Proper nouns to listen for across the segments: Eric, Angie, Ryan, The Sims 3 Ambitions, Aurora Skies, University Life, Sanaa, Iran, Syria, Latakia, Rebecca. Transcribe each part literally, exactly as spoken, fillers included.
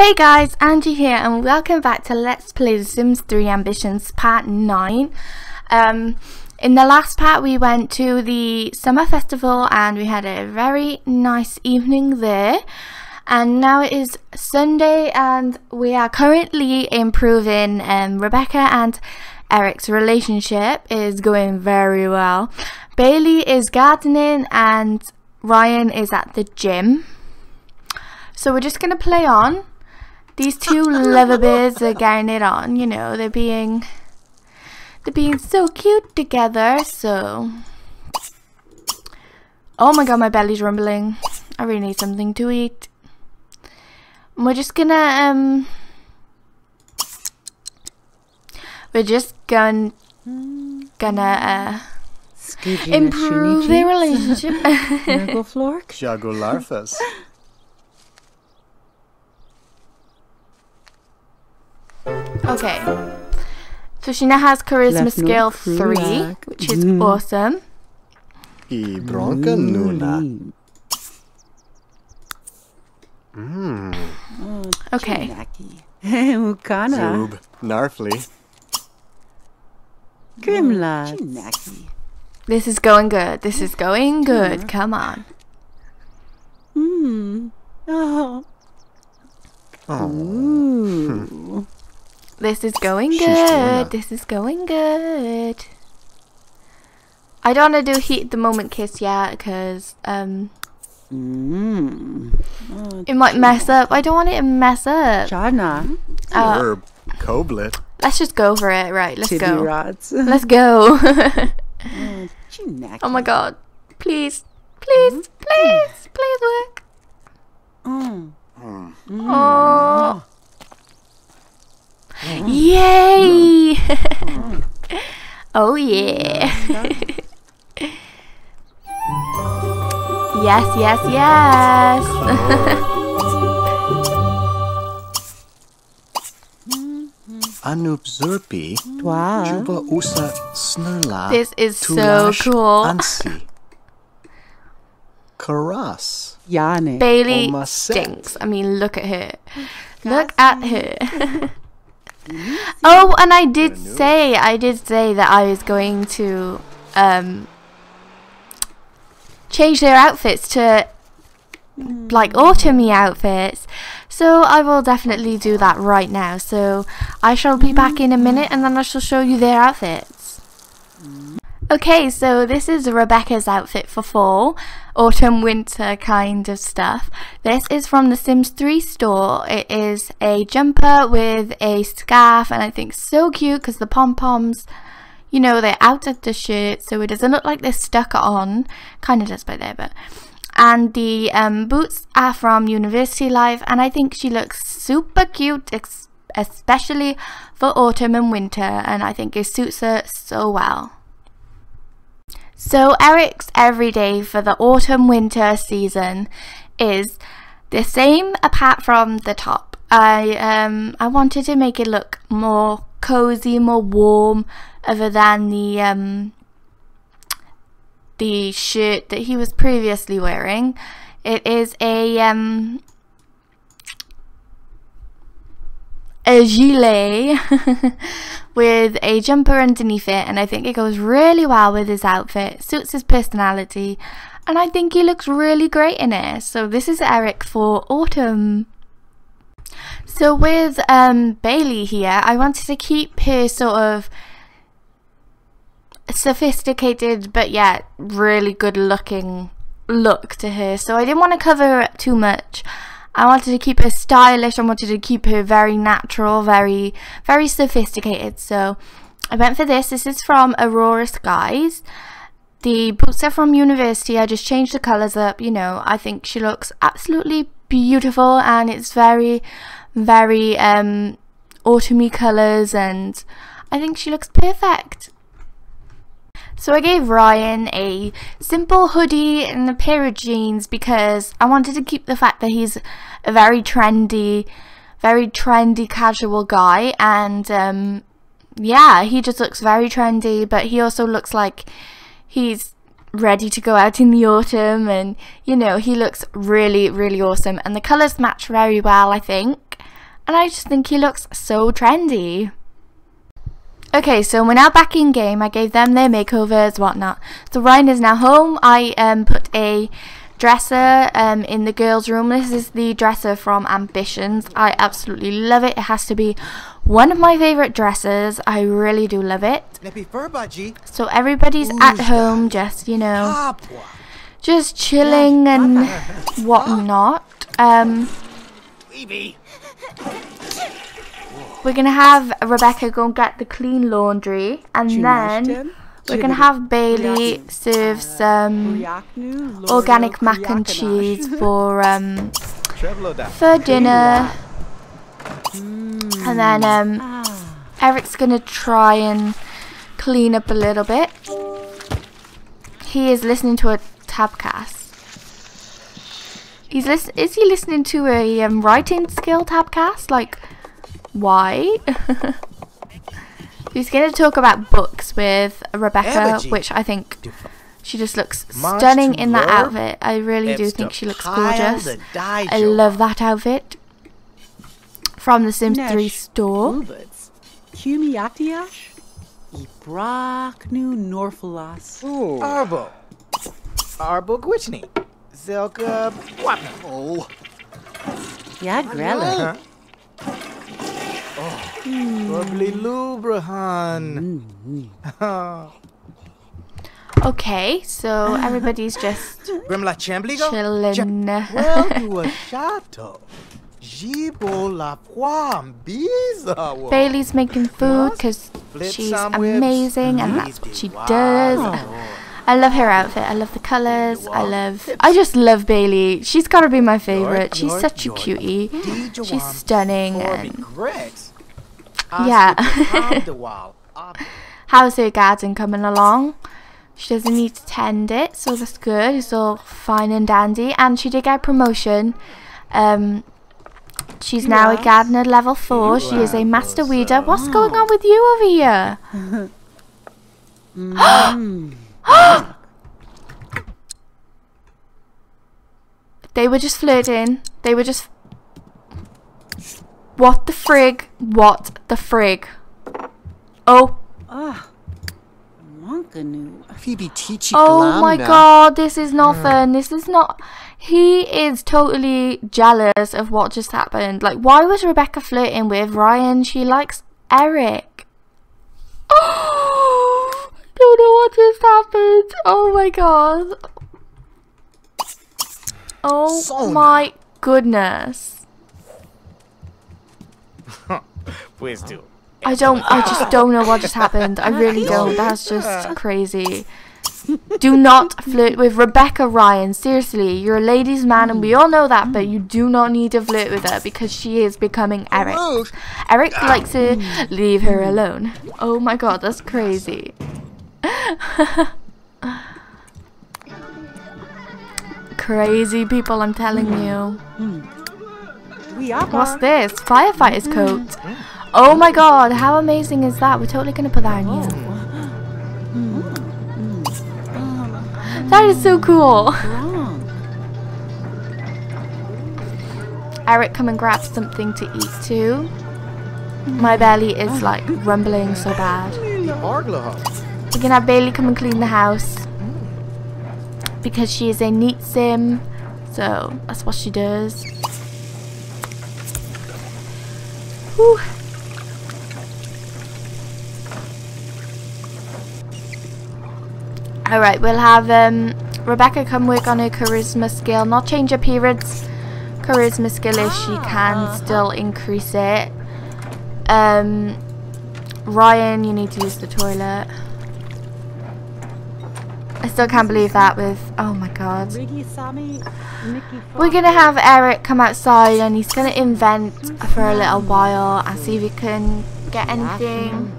Hey guys, Angie here and welcome back to Let's Play The Sims three Ambitions part nine. Um, in the last part we went to the summer festival and we had a very nice evening there. And now it is Sunday and we are currently improving um, Rebecca and Eric's relationship is going very well. Bailey is gardening and Ryan is at the gym. So we're just going to play on. These two lovebirds are getting it on, you know, they're being, they're being so cute together, so. Oh my god, my belly's rumbling. I really need something to eat. And we're just gonna, um, we're just gon gonna, uh, improve their relationship. Jago larfas. Okay, so she now has Charisma Scale three, which is mm. awesome. E bronca nuna. Mm. Okay. Zoob, Narfly. Grimla. This is going good, this is going good, come on. Mm. Oh. Oh. This is going good. This is going good. I don't want to do heat the moment kiss yet because um, mm. oh, it might mess up. I don't want it to mess up. Jana. Uh, Coblet. Let's just go for it. Right. Let's Chitty go. Rods. Let's go. Oh my god. Please. Please. Please. Please work. Mm. Mm. Oh. Yay! Oh yeah! Yes, yes, yes! Anup Zurpi, Juba Usa Snurla. This is so cool. Ansi. Karas. Yane. Bailey stinks. I mean, look at her. Look at her. Oh, and I did say, I did say that I was going to um, change their outfits to like autumny outfits. So I will definitely do that right now. So I shall be back in a minute and then I shall show you their outfits. Okay, so this is Rebecca's outfit for fall, autumn, winter kind of stuff. This is from the Sims three store. It is a jumper with a scarf and I think so cute because the pom-poms, you know, they're out of the shirt so it doesn't look like they're stuck on. Kind of does by there, but. And the um, boots are from University Life and I think she looks super cute, especially for autumn and winter, and I think it suits her so well. So Eric's everyday for the autumn-winter season is the same apart from the top. I um I wanted to make it look more cozy, more warm, other than the um the shirt that he was previously wearing. It is a um a gilet with a jumper underneath it, and I think it goes really well with his outfit, suits his personality, and I think he looks really great in it. So this is Eric for autumn. So with um, Bailey here, I wanted to keep her sort of sophisticated but yet really good looking look to her, so I didn't want to cover her up too much. I wanted to keep her stylish, I wanted to keep her very natural, very, very sophisticated. So I went for this. This is from Aurora Skies. The boots are from University. I just changed the colours up, you know. I think she looks absolutely beautiful and it's very, very um, autumny colours and I think she looks perfect. So I gave Ryan a simple hoodie and a pair of jeans because I wanted to keep the fact that he's a very trendy, very trendy casual guy, and um, yeah, he just looks very trendy, but he also looks like he's ready to go out in the autumn, and you know, he looks really, really awesome, and the colours match very well, I think. and I just think he looks so trendy. Okay, so we're now back in game. I gave them their makeovers, whatnot. So Ryan is now home. I um, put a dresser um, in the girls' room. This is the dresser from Ambitions. I absolutely love it. It has to be one of my favourite dressers. I really do love it. So everybody's at home, just, you know, just chilling and whatnot. Um, we're going to have Rebecca go and get the clean laundry, and then we're going to have Bailey serve some organic mac and cheese for um, for dinner. And then um, Eric's going to try and clean up a little bit. He is listening to a tabcast. He's lis is he listening to a um, writing skill tabcast? Like, why? He's going to talk about books with Rebecca, which I think she just looks stunning in that outfit. I really do think she looks gorgeous. I love that outfit. From the Sims three store. Yeah, oh. Okay, so everybody's just chilling. Bailey's making food because she's amazing and that's what she does. I love her outfit. I love the colors. I love. I just love Bailey. She's gotta be my favorite. She's such a cutie. She's stunning. And yeah. How's her garden coming along? She doesn't need to tend it, so that's good. It's all fine and dandy. And she did get promotion. Um, she's now a gardener level four. She is a master weeder. What's going on with you over here? They were just flirting. They were just. What the frig? What the frig? Oh. Oh my god, this is not fun. This is not. He is totally jealous of what just happened. Like, why was Rebecca flirting with Ryan? She likes Eric. Oh! I don't know what just happened. Oh my god. Oh so my nice. goodness. Please do. I don't I just don't know what just happened. I really don't. That's just crazy. Do not flirt with Rebecca Ryan. Seriously, you're a ladies' man and we all know that, but you do not need to flirt with her because she is becoming Eric. Eric likes to leave her alone. Oh my god, that's crazy. Crazy people, I'm telling you. What's this? Firefighter's coat. Oh my god, how amazing is that? We're totally gonna put that on you. That is so cool. Eric, come and grab something to eat too. My belly is like rumbling so bad. We're gonna have Bailey come and clean the house because she is a neat sim, so that's what she does. Whew. All right, we'll have um, Rebecca come work on her charisma skill, not change her periods. Charisma skill, if she can still increase it. Um, Ryan, you need to use the toilet. I still can't believe that with, oh my god. We're gonna have Eric come outside and he's gonna invent for a little while and see if he can get anything.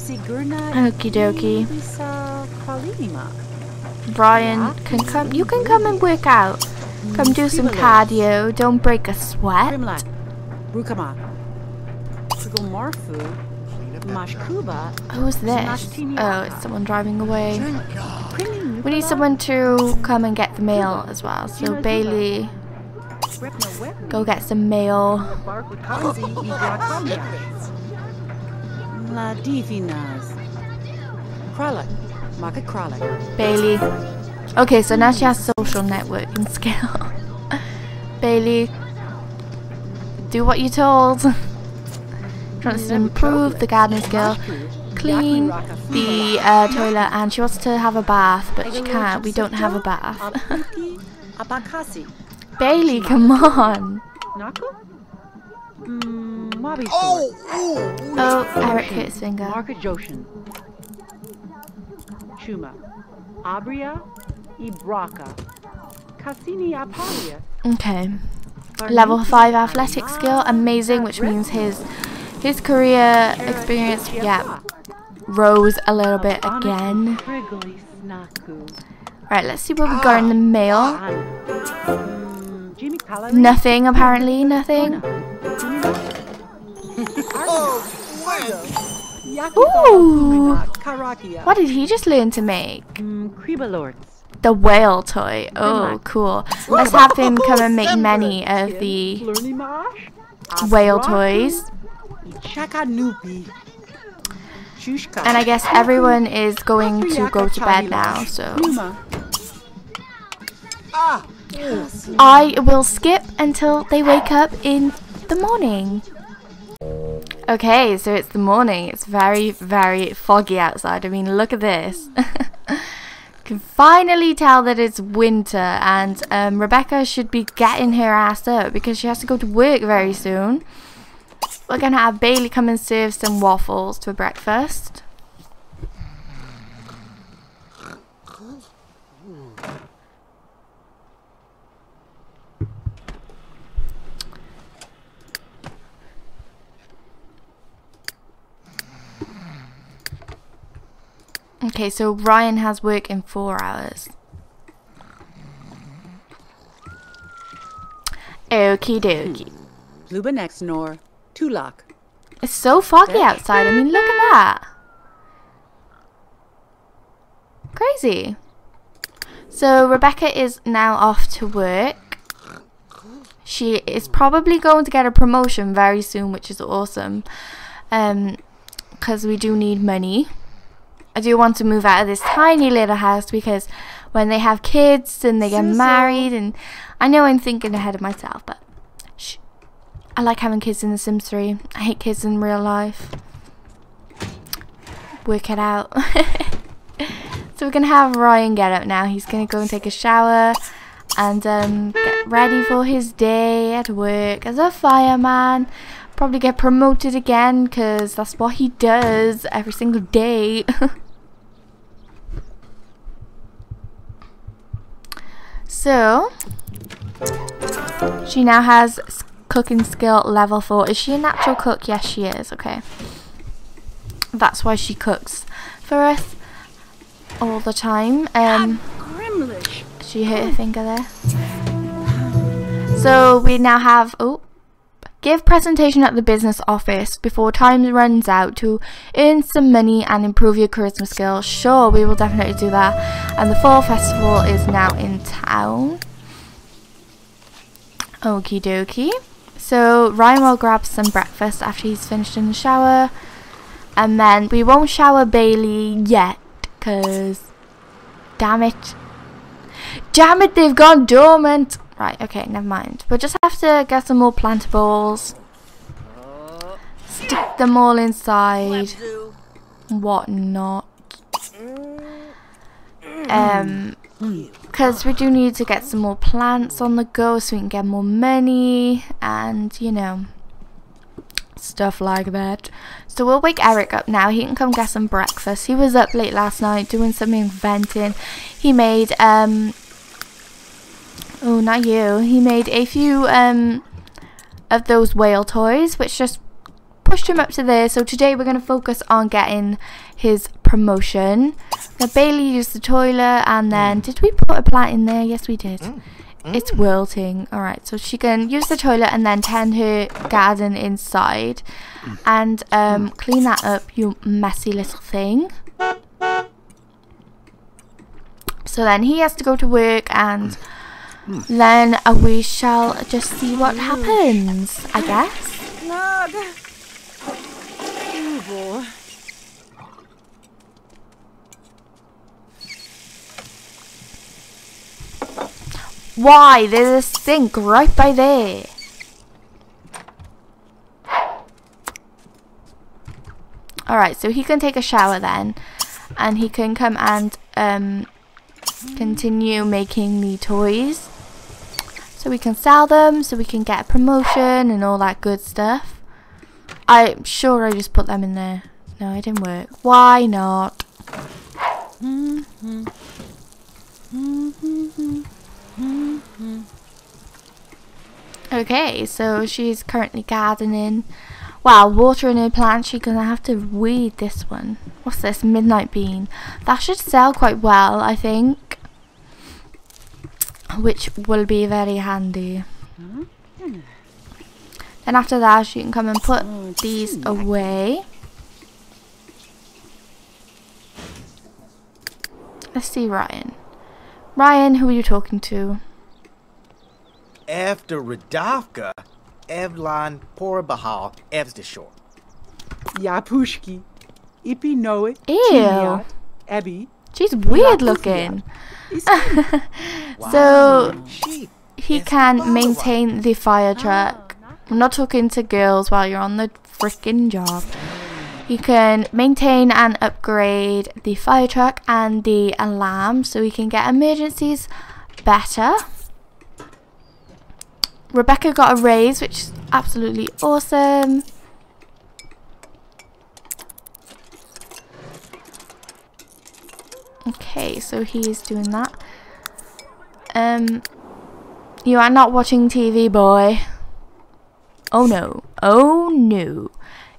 Okie dokie. Brian, can come, you can come and work out. Come do some cardio, don't break a sweat. Who's this? Oh, it's someone driving away. We need someone to come and get the mail as well. So Bailey, go get some mail. Bailey. Okay, so now she has social networking skill. Bailey, do what you're told. She wants to improve the gardening skill, clean the uh, toilet, and she wants to have a bath, but she can't. We don't have a bath. Bailey, come on. Oh, Eric hit his finger. Okay. Level five athletic skill, amazing, which means his his career experience, yeah, rose a little bit again. Right, let's see what we got in the mail. Nothing, apparently, nothing. Ooh! What did he just learn to make? The whale toy. Oh, cool. Let's have him come and make many of the whale toys. And I guess everyone is going to go to bed now, so I will skip until they wake up in the morning. Okay, so it's the morning. It's very, very foggy outside. I mean, look at this. Can finally tell that it's winter, and um, Rebecca should be getting her ass up because she has to go to work very soon. We're gonna have Bailey come and serve some waffles for breakfast. Okay, so Ryan has work in four hours. Okie dokie. Lubenex nor Tulak. It's so foggy outside. I mean, look at that. Crazy. So Rebecca is now off to work. She is probably going to get a promotion very soon, which is awesome. Um, because we do need money. I do want to move out of this tiny little house because when they have kids and they get married, and I know I'm thinking ahead of myself, but shh. I like having kids in The Sims three. I hate kids in real life. Work it out. So we're going to have Ryan get up now. He's going to go and take a shower and um, get ready for his day at work as a fireman. Probably get promoted again because that's what he does every single day. So she now has cooking skill level four. Is she a natural cook? Yes, she is. Okay, that's why she cooks for us all the time. Um, she hurt her finger there. So we now have oh. Give presentation at the business office before time runs out to earn some money and improve your charisma skill. Sure, we will definitely do that. And the fall festival is now in town. Okie dokie. So Ryan will grab some breakfast after he's finished in the shower. And then we won't shower Bailey yet, because damn it. Damn it, they've gone dormant. Right, okay, never mind. We'll just have to get some more plantables. Stick them all inside. What not. Um, because we do need to get some more plants on the go so we can get more money and, you know, stuff like that. So we'll wake Eric up now. He can come get some breakfast. He was up late last night doing some inventing. He made, um... Oh, not you. He made a few um, of those whale toys, which just pushed him up to there. So today we're going to focus on getting his promotion. Now, Bailey used the toilet, and then... Did we put a plant in there? Yes, we did. Mm. Mm. It's wilting. Alright, so she can use the toilet and then tend her garden inside. Mm. And um, clean that up, you messy little thing. So then he has to go to work, and then we shall just see what happens, I guess. Why? There's a sink right by there. Alright, so he can take a shower then. And he can come and um, continue making the toys. So we can sell them, so we can get a promotion and all that good stuff. I'm sure I just put them in there. No, it didn't work. Why not? Mm-hmm. Mm-hmm. Mm-hmm. Okay, so she's currently gardening. Well, watering her plants. She's gonna have to weed this one. What's this? Midnight bean. That should sell quite well, I think. Which will be very handy. Then after that, she can come and put these away. Let's see, Ryan. Ryan, who are you talking to? After Radovka, Evlan Porabahal, Evzdashor. Yapushki, Ipi Noe, Ew. Abby. She's weird looking. So he can maintain the fire truck. I'm not talking to girls while you're on the freaking job. You can maintain and upgrade the fire truck and the alarm so we can get emergencies better. Rebecca got a raise, which is absolutely awesome. Okay, so he's doing that. Um, you are not watching T V, boy. Oh no. Oh no.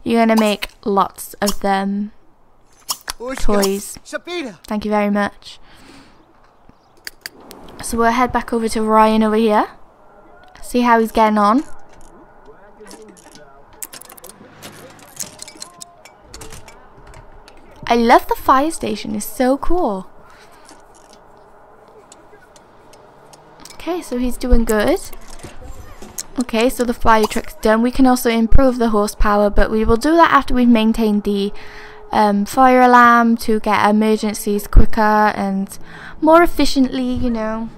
You're going to make lots of them toys. Thank you very much. So we'll head back over to Ryan over here. See how he's getting on. I love the fire station. It's so cool. Okay, so he's doing good. Okay, so the fire truck's done. We can also improve the horsepower, but we will do that after we've maintained the um, fire alarm to get emergencies quicker and more efficiently, you know.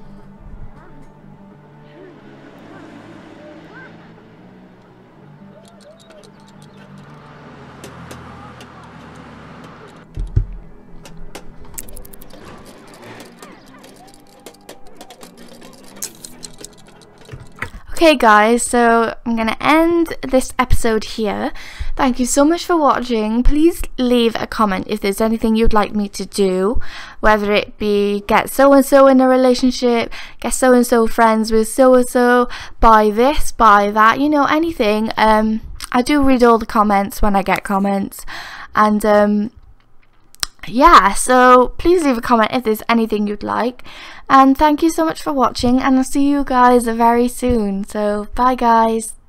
Okay guys, so I'm going to end this episode here. Thank you so much for watching. Please leave a comment if there's anything you'd like me to do, whether it be get so-and-so in a relationship, get so-and-so friends with so-and-so, buy this, buy that, you know, anything. Um, I do read all the comments when I get comments, and um, yeah, so please leave a comment if there's anything you'd like. And thank you so much for watching, and I'll see you guys very soon. So, bye guys.